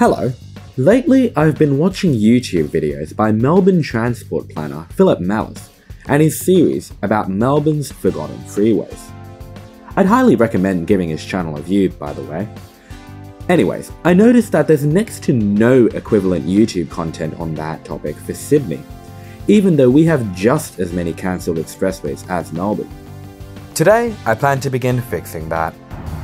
Hello. Lately, I've been watching YouTube videos by Melbourne transport planner Philip Mallis and his series about Melbourne's forgotten freeways. I'd highly recommend giving his channel a view, by the way. Anyways, I noticed that there's next to no equivalent YouTube content on that topic for Sydney, even though we have just as many cancelled expressways as Melbourne. Today, I plan to begin fixing that.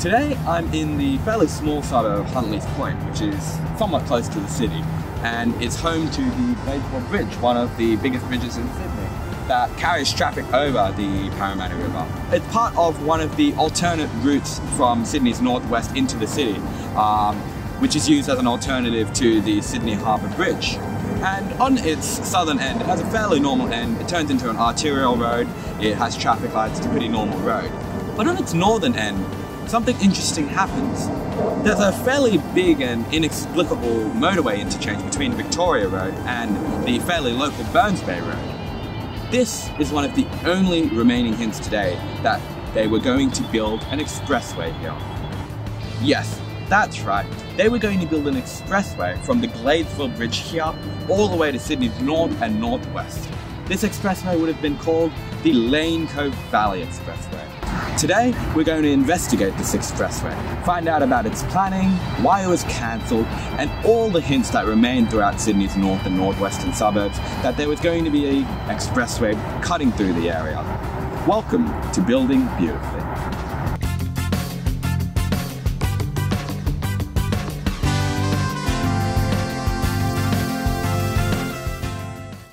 Today I'm in the fairly small suburb of Huntleys Point, which is somewhat close to the city, and it's home to the Gladesville Bridge, one of the biggest bridges in Sydney, that carries traffic over the Parramatta River. It's part of one of the alternate routes from Sydney's northwest into the city, which is used as an alternative to the Sydney Harbour Bridge. And on its southern end, it has a fairly normal end. It turns into an arterial road, it has traffic lights, it's a pretty normal road. But on its northern end, something interesting happens. There's a fairly big and inexplicable motorway interchange between Victoria Road and the fairly local Burns Bay Road. This is one of the only remaining hints today that they were going to build an expressway here. Yes, that's right. They were going to build an expressway from the Gladesville Bridge here all the way to Sydney's north and northwest. This expressway would have been called the Lane Cove Valley Expressway. Today, we're going to investigate this expressway, find out about its planning, why it was cancelled, and all the hints that remain throughout Sydney's north and northwestern suburbs that there was going to be an expressway cutting through the area. Welcome to Building Beautifully.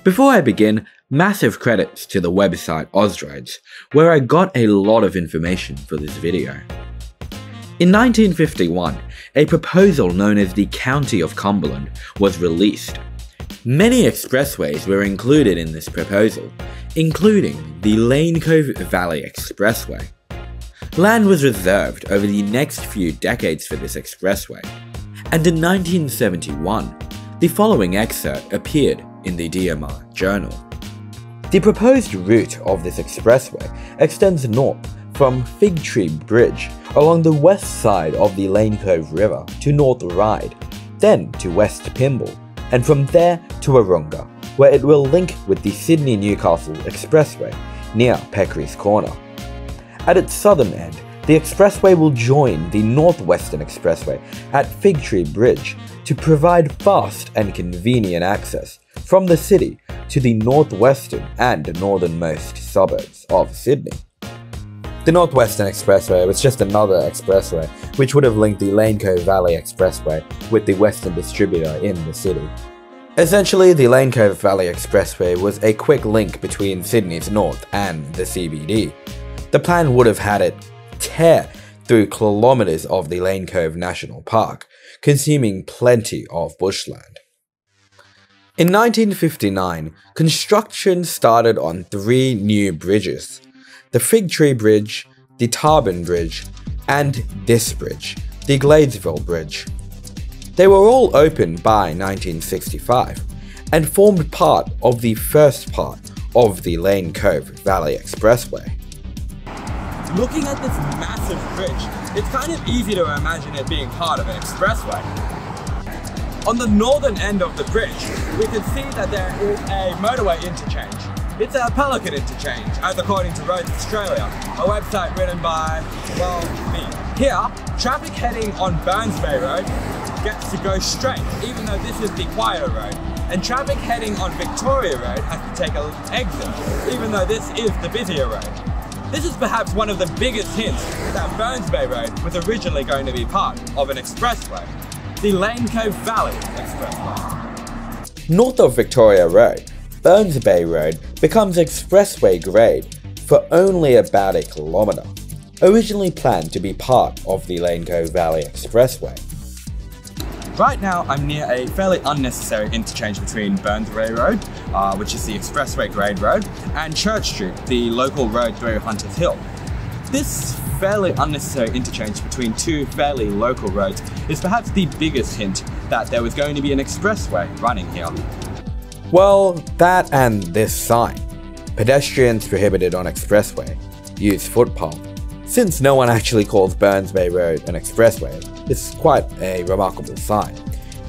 Before I begin, massive credits to the website Ozroads, where I got a lot of information for this video. In 1951, a proposal known as the County of Cumberland was released. Many expressways were included in this proposal, including the Lane Cove Valley Expressway. Land was reserved over the next few decades for this expressway, and in 1971, the following excerpt appeared in the DMR Journal. The proposed route of this expressway extends north from Fig Tree Bridge along the west side of the Lane Cove River to North Ryde, then to West Pymble, and from there to Wahroonga, where it will link with the Sydney-Newcastle Expressway near Peacre's Corner. At its southern end, the expressway will join the Northwestern Expressway at Fig Tree Bridge to provide fast and convenient access from the city to the northwestern and northernmost suburbs of Sydney. The Northwestern Expressway was just another expressway which would have linked the Lane Cove Valley Expressway with the western distributor in the city. Essentially, the Lane Cove Valley Expressway was a quick link between Sydney's north and the CBD. The plan would have had it tear through kilometres of the Lane Cove National Park, consuming plenty of bushland. In 1959, construction started on three new bridges: the Fig Tree Bridge, the Tarban Bridge, and this bridge, the Gladesville Bridge. They were all open by 1965 and formed part of the first part of the Lane Cove Valley Expressway. Looking at this massive bridge, it's kind of easy to imagine it being part of an expressway. On the northern end of the bridge, we can see that there is a motorway interchange. It's a Pelican interchange, as according to Roads Australia, a website written by, well, me. Here, traffic heading on Burns Bay Road gets to go straight, even though this is the quieter road, and traffic heading on Victoria Road has to take an exit, even though this is the busier road. This is perhaps one of the biggest hints that Burns Bay Road was originally going to be part of an expressway, the Lane Cove Valley Expressway. North of Victoria Road, Burns Bay Road becomes expressway grade for only about a kilometre, originally planned to be part of the Lane Cove Valley Expressway. Right now, I'm near a fairly unnecessary interchange between Burns Bay Road, which is the expressway grade road, and Church Street, the local road through Hunters Hill. This fairly unnecessary interchange between two fairly local roads is perhaps the biggest hint that there was going to be an expressway running here. Well, that and this sign, pedestrians prohibited on expressway, use footpath. Since no one actually calls Burns Bay Road an expressway, it's quite a remarkable sign,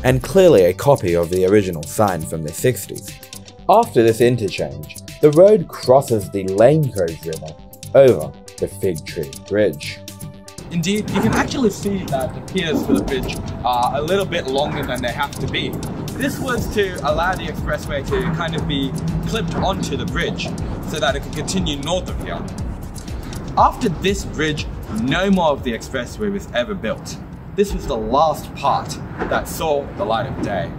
and clearly a copy of the original sign from the 60s. After this interchange, the road crosses the Lane Cove River over the Fig Tree Bridge. Indeed, you can actually see that the piers for the bridge are a little bit longer than they have to be. This was to allow the expressway to kind of be clipped onto the bridge so that it could continue north of here. After this bridge, no more of the expressway was ever built. This was the last part that saw the light of day.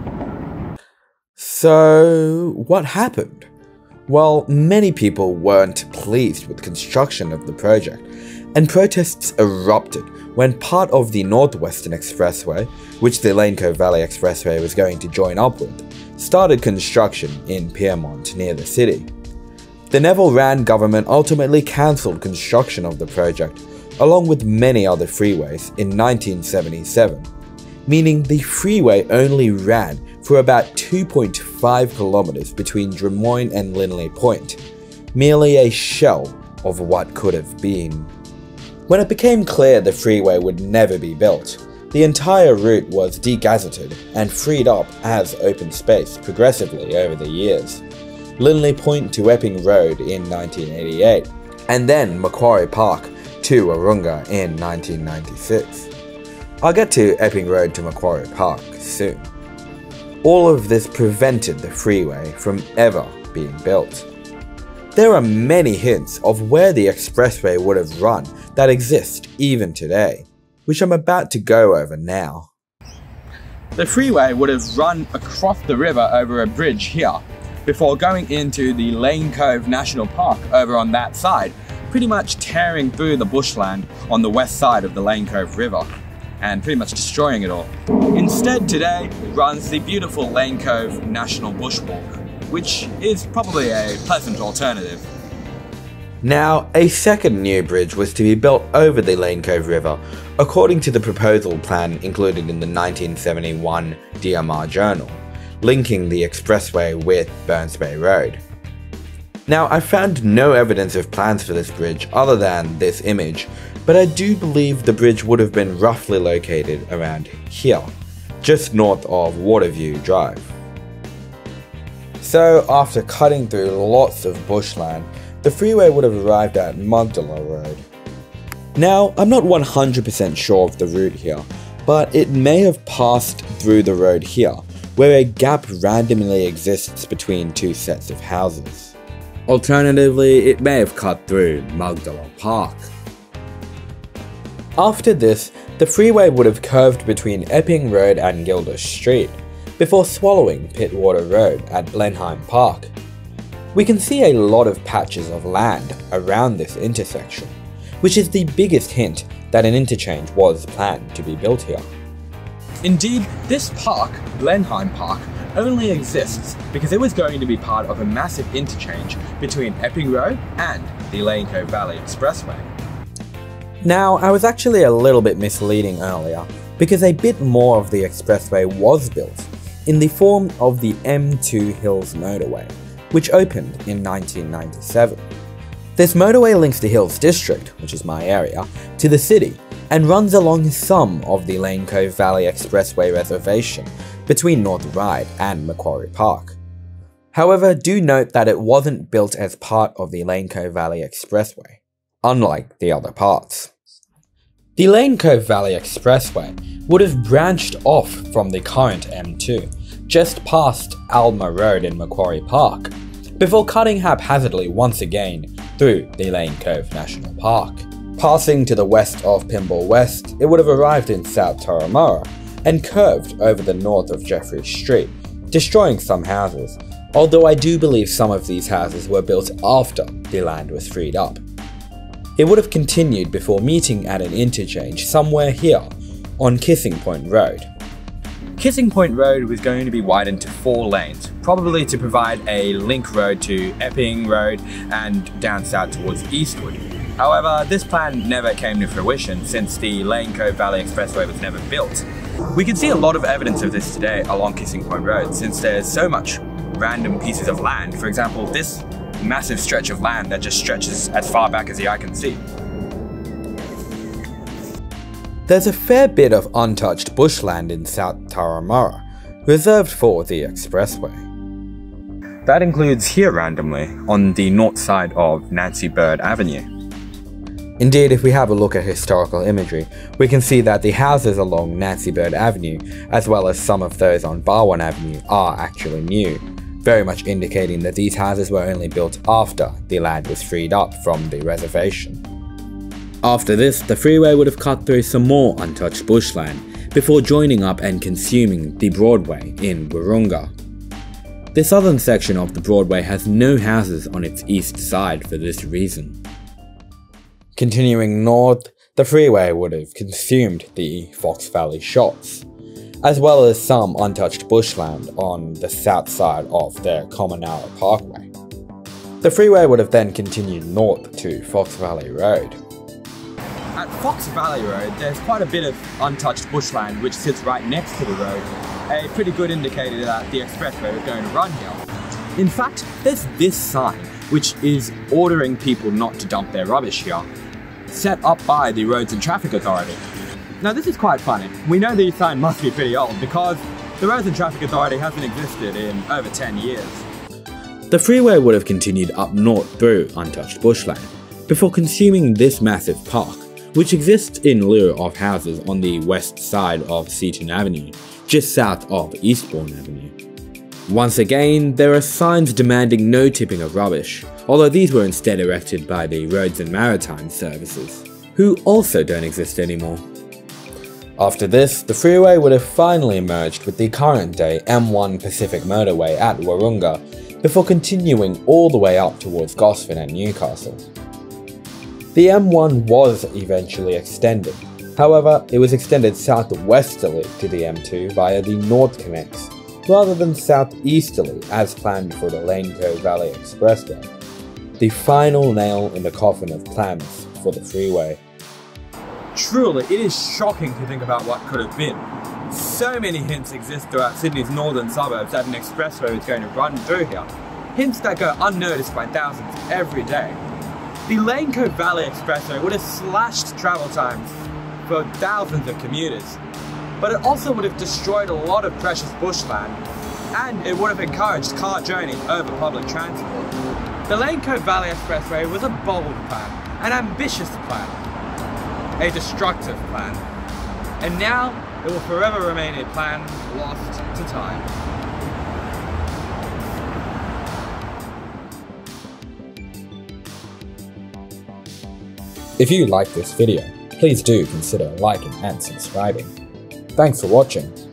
So, what happened? Well, many people weren't pleased with the construction of the project, and protests erupted when part of the Northwestern Expressway, which the Lane Cove Valley Expressway was going to join up with, started construction in Pyrmont near the city. The Neville Rand government ultimately cancelled construction of the project, along with many other freeways, in 1977, meaning the freeway only ran for about 2.5 kilometers between Drummoyne and Linley Point, merely a shell of what could have been. When it became clear the freeway would never be built, the entire route was degazetted and freed up as open space progressively over the years. Linley Point to Epping Road in 1988, and then Macquarie Park to Wahroonga in 1996. I'll get to Epping Road to Macquarie Park soon. All of this prevented the freeway from ever being built. There are many hints of where the expressway would have run that exist even today, which I'm about to go over now. The freeway would have run across the river over a bridge here, before going into the Lane Cove National Park over on that side, pretty much tearing through the bushland on the west side of the Lane Cove River, and pretty much destroying it all. Instead today runs the beautiful Lane Cove National Bushwalk, which is probably a pleasant alternative. Now, a second new bridge was to be built over the Lane Cove River, according to the proposal plan included in the 1971 DMR Journal, linking the expressway with Burns Bay Road. Now, I found no evidence of plans for this bridge other than this image, but I do believe the bridge would have been roughly located around here, just north of Waterview Drive. So, after cutting through lots of bushland, the freeway would have arrived at Mugdala Road. Now, I'm not 100% sure of the route here, but it may have passed through the road here, where a gap randomly exists between two sets of houses. Alternatively, it may have cut through Mugdala Park. After this, the freeway would have curved between Epping Road and Gilda Street, before swallowing Pittwater Road at Blenheim Park. We can see a lot of patches of land around this intersection, which is the biggest hint that an interchange was planned to be built here. Indeed, this park, Blenheim Park, only exists because it was going to be part of a massive interchange between Epping Road and the Lane Cove Valley Expressway. Now, I was actually a little bit misleading earlier, because a bit more of the expressway was built in the form of the M2 Hills motorway, which opened in 1997. This motorway links the Hills District, which is my area, to the city and runs along some of the Lane Cove Valley Expressway reservation between North Ryde and Macquarie Park. However, do note that it wasn't built as part of the Lane Cove Valley Expressway, unlike the other parts. The Lane Cove Valley Expressway would have branched off from the current M2, just past Alma Road in Macquarie Park, before cutting haphazardly once again through the Lane Cove National Park. Passing to the west of Pymble West, it would have arrived in South Turramurra and curved over the north of Jeffrey Street, destroying some houses, although I do believe some of these houses were built after the land was freed up. It would have continued before meeting at an interchange somewhere here on Kissing Point Road. Kissing Point Road was going to be widened to 4 lanes, probably to provide a link road to Epping Road and down south towards Eastwood. However, this plan never came to fruition since the Lane Cove Valley Expressway was never built. We can see a lot of evidence of this today along Kissing Point Road since there's so much random pieces of land. For example, this massive stretch of land that just stretches as far back as the eye can see. There's a fair bit of untouched bushland in South Turramurra, reserved for the expressway. That includes here randomly, on the north side of Nancy Bird Avenue. Indeed, if we have a look at historical imagery, we can see that the houses along Nancy Bird Avenue, as well as some of those on Barwon Avenue, are actually new, very much indicating that these houses were only built after the land was freed up from the reservation. After this, the freeway would have cut through some more untouched bushland, before joining up and consuming the Broadway in Wahroonga. The southern section of the Broadway has no houses on its east side for this reason. Continuing north, the freeway would have consumed the Fox Valley Shots, as well as some untouched bushland on the south side of their Commonara Parkway. The freeway would have then continued north to Fox Valley Road. At Fox Valley Road, there's quite a bit of untouched bushland which sits right next to the road. A pretty good indicator that the expressway was going to run here. In fact, there's this sign, which is ordering people not to dump their rubbish here, set up by the Roads and Traffic Authority. Now this is quite funny. We know the sign must be pretty old because the Roads and Traffic Authority hasn't existed in over 10 years. The freeway would have continued up north through untouched bushland, before consuming this massive park, which exists in lieu of houses on the west side of Seaton Avenue, just south of Eastbourne Avenue. Once again, there are signs demanding no tipping of rubbish, although these were instead erected by the Roads and Maritime Services, who also don't exist anymore. After this, the freeway would have finally merged with the current day M1 Pacific motorway at Wahroonga, before continuing all the way up towards Gosford and Newcastle. The M1 was eventually extended. However, it was extended southwesterly to the M2 via the North Connects, rather than southeasterly as planned for the Lane Cove Valley Expressway, the final nail in the coffin of plans for the freeway. Truly, it is shocking to think about what could have been. So many hints exist throughout Sydney's northern suburbs that an expressway is going to run through here, hints that go unnoticed by thousands every day. The Lane Cove Valley Expressway would have slashed travel times for thousands of commuters, but it also would have destroyed a lot of precious bushland, and it would have encouraged car journeys over public transport. The Lane Cove Valley Expressway was a bold plan, an ambitious plan, a destructive plan, and now it will forever remain a plan lost to time. If you like this video, please do consider liking and subscribing. Thanks for watching.